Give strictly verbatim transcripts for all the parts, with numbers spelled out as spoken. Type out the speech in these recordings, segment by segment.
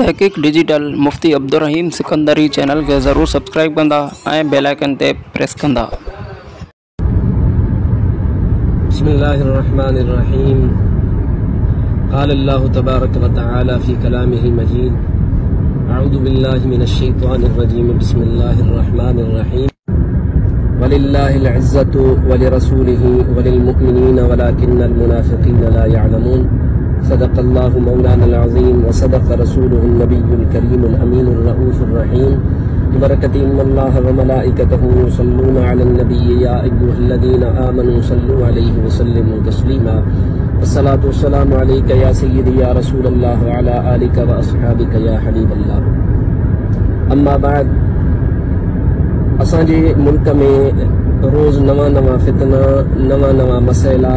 तहक़ीक़ digital Mufti Abdul Rahim Sikandari channel खे ज़रूरु सब्सक्राइब कंदा ऐं बेल आइकन ते प्रेस कंदा। बिस्मिल्लाहिर्रहमानिर्रहीम। क़ाल अल्लाह तबारक व तआला फ़ी कलामिहिल मजीद, अऊज़ु बिल्लाहि मिनश शैतानिर रजीम, बिस्मिल्लाहिर्रहमानिर्रहीम। वलिल्लाहिल इज़्ज़तु व लिरसूलिहि व लिलमुमिनीना वलाकिन्नल मुनाफ़िक़ीना ला यअलमून। صدق الله مولانا العظيم وصدق رسوله النبي الكريم الأمين الرؤوف الرحيم. ببركة إن الله وملائكته يصلون على النبي يا أيها الذين آمنوا صلوا عليه وسلموا تسليما. الصلاة والسلام عليك يا سيدي يا رسول الله وعلى آلك وأصحابك يا حبيب الله. أما بعد، أسانجي ملک میں روز نوا نوا فتنہ نوا نوا مسئلہ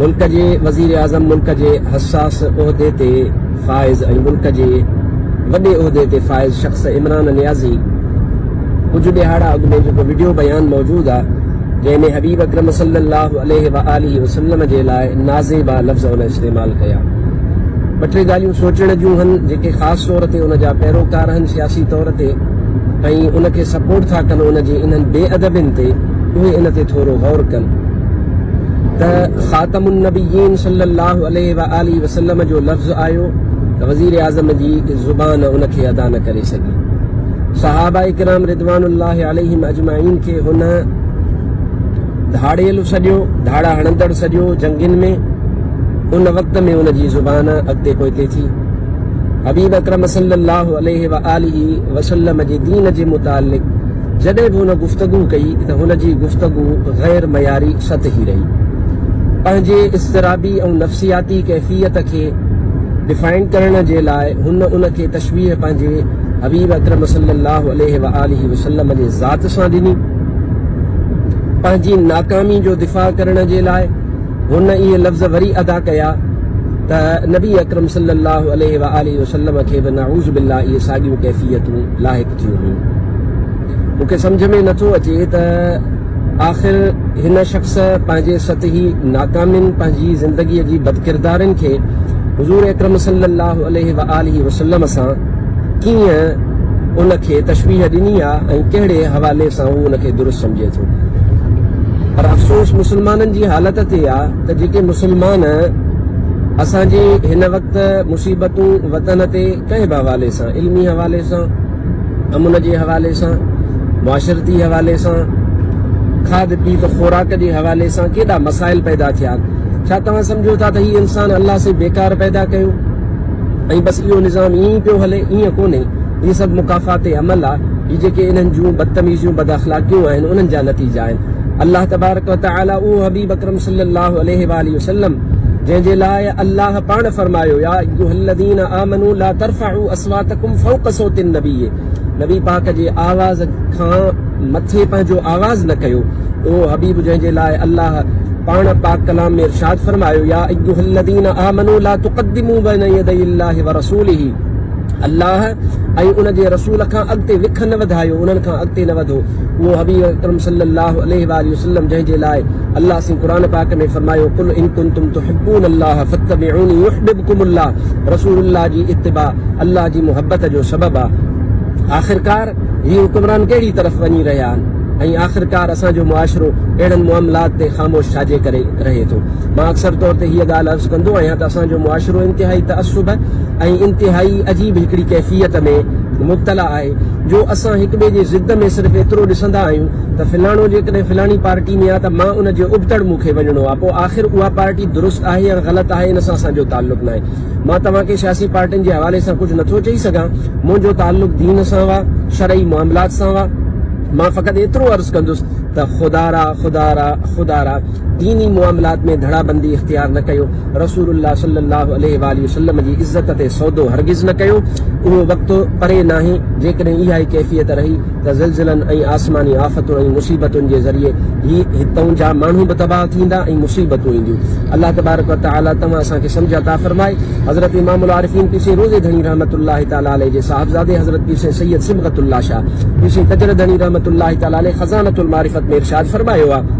मुल्क जे वज़ीर आज़म मुल्क जे हसास उहिदे ते फ़ाइज़ ऐं मुल्क जे वॾे उहिदे ते फ़ाइज़ शख़्स इमरान नियाज़ी कुझु ॾिहाड़ा अॻु में जेको वीडियो बयान मौजूदु आहे, जंहिंमें हबीब अकरम सल्लल्लाहु अलैहि व आलिहि वसल्लम जे लाइ नाज़ेबा लफ़्ज़ उन इस्तेमालु कया। ॿ टे ॻाल्हियूं सोचण जूं आहिनि जेके ख़ासि तौर ते उन जा पैरोकार आहिनि सियासी तौर ते ऐं उनखे सपोर्ट था कनि उन जे इन्हनि बेअदबियुनि ते, उहे इन ते थोरो ग़ौर कनि। त ख़ातमुन नबीयीन सल्लल्लाहु अलैहि व आलिहि वसल्लम जो लफ़्ज़ आयो त वज़ीर आज़म जी ज़ुबान उनखे अदा न करे सघी। सहाबा इकराम रिदवानुल्लाहि अलैहिम अजमाइन खे हुन धाड़ियल सॼो, धाड़ा हणंदड़ सॼो जंगनि में उन वक़्त में उन जी ज़ुबान अॻिते पोइते थी। हबीब अकरम सल्लल्लाहु अलैहि व आलिहि वसल्लम जे दीन जे मुतालिक़ जॾहिं बि हुन गुफ़्तगू कई त हुन जी गुफ़्तगू ग़ैर मयारी सतही रही। पंहिंजे इज़्तिराबी ऐं नफ़्सियाती कैफ़ियत खे डिफाइन करण जे लाइ हुन उनखे तशबीह पंहिंजे हबीब अकरम सल्लल्लाहु अलैहि व आलिहि वसल्लम जे ज़ात सां ॾिनी। पंहिंजी नाकामी जो दिफ़ा करण जे लाइ हुन इहे लफ़्ज़ वरी अदा कया त नबी अकरम सल्लल्लाहु अलैहि व आलिहि वसल्लम खे बि नाऊज़ बिल्ला इहे साॻियूं कैफ़ियतूं लाहिक़ थियूं हुयूं। मूंखे सम्झ में नथो अचे त आख़िर हिन शख़्स पंहिंजे सतही नाकामियुनि, पंहिंजी ज़िंदगीअ जी बदकिरदारनि खे हुज़ूर अकरम सल्लल्लाहु अलैहि व आलिहि वसल्लम सां कीअं उनखे तशबीह ॾिनी आहे ऐं कहिड़े हवाले सां हू उनखे दुरुस्त सम्झे थो। पर अफ़सोस मुसलमाननि जी हालत ते आहे त जेके मुसलमान असांजे हिन वक़्तु मुसीबतूं वतन ते कंहिं बि हवाले सां, इल्मी हवाले सां, अमन जे हवाले सां, मुआशरती हवाले सां, खाद पीत खुराक के हवाले से केड़ा मसाइल पैदा थिया। छा तव्हां समझो था त ही इंसान अल्लाह से बेकार पैदा कयो ऐं बस इहो निज़ाम ईअं पियो हले? ईअं कोन्हे। इहे सभु मुकाफ़ात अमल आहे। ये जेके इन्हनि जूं बदतमीज़ियूं, बदअख़लाकियूं आहिनि, उन्हनि जा नतीजा आहिनि। अल्लाह तबारक व तआला उहो हबीब अकरम सल्लल्लाहु अलैहि व आलिहि वसल्लम जंहिंजे लाइ अल्लाह पाण फरमायो, या अय्युहल्लज़ीन आमनू ला तरफ़उ अस्वातकुम फ़ौक़ सौतिन नबी, नबी पाक जे आवाज़ खां मथे पंहिंजो आवाज़ न कयो। उहो हबीब जंहिंजे लाइ अल्लाह पाण पाक कलाम में इरशाद फरमायो, या अय्युहल्लज़ीन आमनू ला तुक़द्दिमू बैना यदयिल्लाहि व रसूलिही, अल्लाह ऐं उन जे रसूल खां अॻिते विख न वधायो, उन्हनि खां अॻिते न वधो। उहो हबीब अकरम सल्लल्लाहु अलैहि व आलिहि वसल्लम जंहिंजे लाइ अल्लाह सिं क़ुरान पाक में फरमायो, कुल इन कुंतुम तुहिब्बून अल्लाह फत्तबिऊनी युहिब्बुकुमुल्लाह, रसूलुल्लाह जी इत्तिबा अल्लाह जी मुहबत जो सबबु आहे। आख़िरकार ही हुक्मरान कहिड़ी तरफ़ वञी रहिया आहिनि ऐं आख़िरकार असांजो मुआशिरो अहिड़नि मुआमलात ते ख़ामोश छाजे करे रहे थो? मां अक्सर तौर ते हीअ ॻाल्हि अर्ज़ु कंदो आहियां त असांजो मुआशिरो इंतिहाई तअस्सुब ऐं इंतिहाई अजीब हिकिड़ी कैफ़ियत में मुब्तला आहे, जो असां हिक ॿिए जे ज़िद में सिर्फ़ु एतिरो ॾिसंदा आहियूं त फ़िलाणो जेकॾहिं फ़िलाणी पार्टी में आहे त मां उन जे उबतड़ मूंखे वञिणो आहे, पोइ आख़िर उहा पार्टी दुरुस्त आहे या ग़लति आहे, इन सां असांजो ताल्लुक़ु न आहे। मां तव्हांखे सियासी पार्टियुनि जे हवाले सां कुझु नथो चई सघां। मुंहिंजो ताल्लुक़ु दीन सां आहे, शरई मामलात सां आहे। मां फ़क़ति एतिरो अर्ज़ु कंदुसि त تا خدا را خدا را خدا را دینی معاملات में धड़ा बंदी इख्तियार न कयो। रसूलुल्लाह सल्लल्लाहु अलैहि व आलिहि वसल्लम जी इज्जत ते सौदो हरगिज़ न कयो। उहो वक़्तु परे नाहे जेकॾहिं इहा ई कैफ़ियत रही त ज़िलज़लनि ऐं आसमानी आफ़तुनि ऐं मुसीबतुनि जे ज़रिए ही हितां जा माण्हू बि तबाह थींदा ऐं मुसीबतूं ईंदियूं। अल्लाह तबारक व तआला तमां असांखे सम्झ अता फ़रमाए। हज़रत इमामुल आरिफ़ीन पीसे रोज़े धनी रहमतुल्लाह तआला अलैहि जे साहबज़ादे हज़रत पीसे सैयद सिबगतुल्लाह शाह पीसे तजर धनी रहमतुल्लाह तआला अलैहि ख़ज़ानतुल मारिफ़त में इरशाद फ़रमायो आहे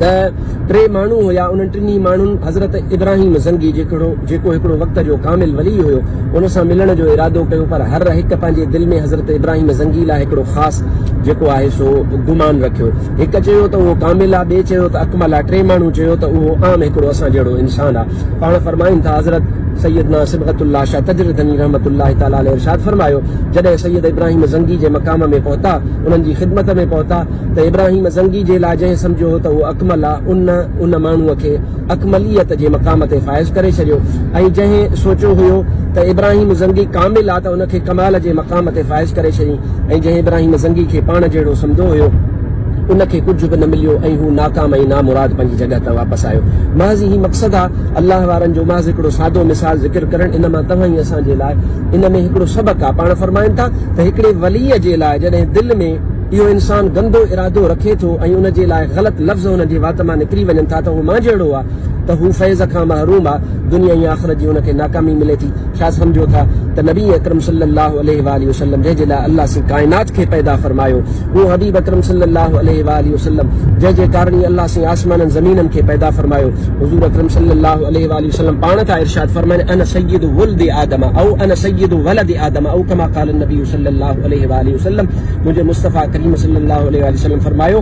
त टे माण्हू हुया। उन्हनि टिनी माण्हुनि हज़रत इब्राहिम ज़ंगी जेकड़ो जेको हिकिड़ो वक़्त जो कामिल वली हुयो उन सां मिलण जो इरादो कयो, पर हर हिकु पंहिंजे दिलि में हज़रत इब्राहिम ज़ंगी लाइ हिकिड़ो ख़ासि जेको आहे सो गुमान रखियो। हिकु चयो त उहो कामिल आहे, ॿिए चयो त अकमल आहे, टे माण्हू चयो त उहो आम हिकिड़ो असां जहिड़ो इंसानु आहे। पाण फरमाइनि था हज़रत सैयदना सिबगतुल्लाह शाह तजरदनी रहमतुल्लाह तआला अलैहि इरशाद फरमायो, जॾहिं सैयद इब्राहिम ज़ंगी जे मक़ाम में पहुता, उन्हनि जी ख़िदमत में पहुता त इब्राहिम ज़ंगी जे लाइ जंहिं सम्झो हो त उहो अकमल आहे, उन उन माण्हूअ खे अकमलियत जे मक़ाम ते फाइज़ करे छॾियो। ऐं जंहिं सोचियो हुयो त इब्राहिम ज़ंगी कामिल आहे त उनखे कमाल जे मक़ाम ते फाइज़ करे छॾियईं। ऐं जंहिं इब्राहिम ज़ंगी खे पाण जहिड़ो सम्झो हुयो उनके कुछ भी न मिलो ऐं हू नाकाम ऐं नामुराद पंहिंजी जगह ते वापसि आयो। महज़ ही मक़सद आहे अल्लाह वारनि जो महज़ हिकिड़ो सादो मिसाल ज़िक्र करणु। इन मां तव्हां ई असांजे लाइ इन में हिकिड़ो सबक़ु आहे। पाण फ़रमाइनि था त हिकिड़े वलीअ जे लाइ जॾहिं दिलि में इहो इंसान गंदो इरादो रखे थो ऐं उन जे लाइ ग़लति लफ़्ज़ हुन जे वात मां निकिरी वञनि था त हू मां जहिड़ो आहे, त हू फैज़ खां महरूम आहे, दुनिया ऐं आख़िरत जी उनखे नाकामी मिले थी। छा सम्झो था त नबी अकरम सल्लल्लाहु अलैहि व आलिहि वसल्लम जंहिंजे लाइ अल्लाह सी काइनात खे पैदा फ़रमायो, उहो हबीब अकरम सल्लल्लाहु अलैहि व आलिहि वसल्लम जंहिंजे कारण अल्लाह सी आसमाननि ज़मीननि खे पैदा फ़रमायो। हुज़ूर अकरम सल्लल्लाहु अलैहि व आलिहि वसल्लम पाण था इरशाद फ़रमाइनि, अन सय्यिदु वल्दि आदम औ अन सय्यिदु वलदि आदम औ कमा क़ाल नबी सल्लल्लाहु अलैहि व आलिहि वसल्लम। मुंहिंजे मुस्तफ़ा करीम सल्लल्लाहु अलैहि व आलिहि वसल्लम फ़रमायो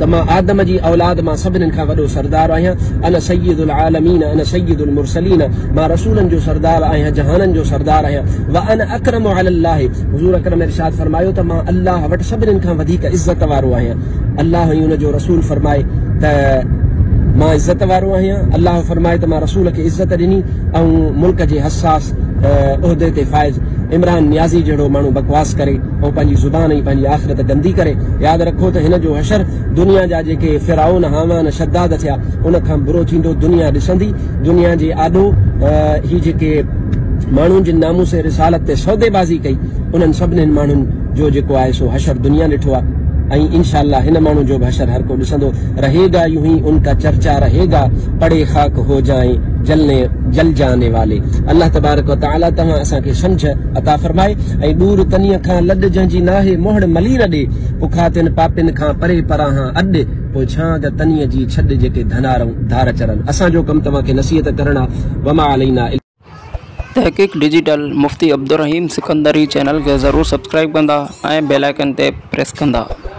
त मां आदम जी औलाद मां सभिनीनि खां वॾो सरदार आहियां। अन सय्यदुल आलमीन अन सय्यदुल मुरसलीन, मां रसूलनि जो सरदार आहियां, जहाननि जो सरदार आहियां। व अन अकरमु अलल्लाह, हुज़ूर अकरम इरशाद फ़रमायो त मां अल्लाह वटि सभिनीनि खां वधीक इज़त वारो आहियां। अल्लाह ऐं हुनजो रसूल फ़रमाए त मां इज़त वारो आहियां। अल्लाह फ़रमाए त मां रसूल खे इज़त ॾिनी ऐं मुल्क जे हसास उहिदे ते फ़ाइज़। इमरान नियाज़ी जहिड़ो माण्हू बकवास करे ऐं पंहिंजी ज़ुबान ऐं पंहिंजी आख़िरत गंदी करे, यादि रखो त हिन जो हशर दुनिया जा जेके फिराउन हामान शद्दाद थिया उन खां बुरो थींदो। दुनिया ॾिसंदी, दुनिया जे आॾो ही जेके माण्हुनि जे नामूस ऐं रिसालत ते सौदेबाज़ी कई, उन्हनि सभिनीनि माण्हुनि जो जेको आहे सो हशर दुनिया ॾिठो आहे। ऐं इंशाअल्लाह हिन माण्हू जो बि हशर हर को ॾिसंदो। रहेगा यूं ही उनका चर्चा, रहेगा पड़े खाक हो जाए जलने जल जाने वाले। अल्लाह तबारक व तआला तव्हां असांखे सम्झ अता फ़रमाए। ऐं ॾूर तनीअ खां लॾ जंहिंजी नाहे मोहड़ मली न ॾे, पुखा तिन पापिन खां परे परां अॾु पोइ छां त तनीअ जी छॾ जेके धनारूं धार चरनि। असांजो कमु तव्हांखे नसीहत करणु आहे। वमा अलैना। तहक़ीक़ डिजिटल मुफ्ती अब्दुर्रहीम सिकंदरी चैनल खे ज़रूरु सब्सक्राइब कंदा ऐं बेल आइकन ते प्रेस कंदा।